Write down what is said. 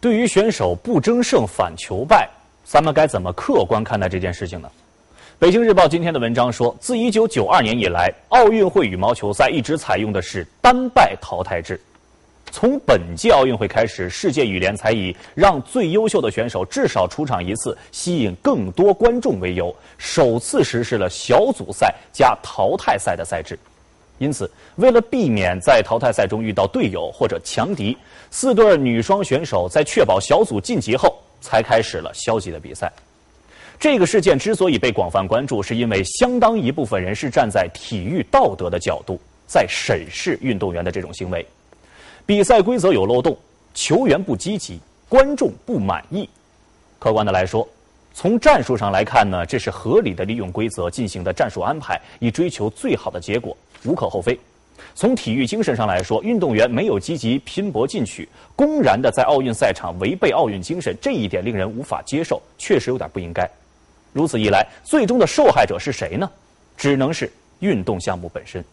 对于选手不争胜反求败，咱们该怎么客观看待这件事情呢？北京日报今天的文章说，自1992年以来，奥运会羽毛球赛一直采用的是单败淘汰制。从本届奥运会开始，世界羽联才以让最优秀的选手至少出场一次，吸引更多观众为由，首次实施了小组赛加淘汰赛的赛制。 因此，为了避免在淘汰赛中遇到队友或者强敌，四对女双选手在确保小组晋级后，才开始了消极的比赛。这个事件之所以被广泛关注，是因为相当一部分人是站在体育道德的角度，在审视运动员的这种行为。比赛规则有漏洞，球员不积极，观众不满意。客观的来说， 从战术上来看呢，这是合理的利用规则进行的战术安排，以追求最好的结果，无可厚非。从体育精神上来说，运动员没有积极拼搏进取，公然的在奥运赛场违背奥运精神，这一点令人无法接受，确实有点不应该。如此一来，最终的受害者是谁呢？只能是运动项目本身。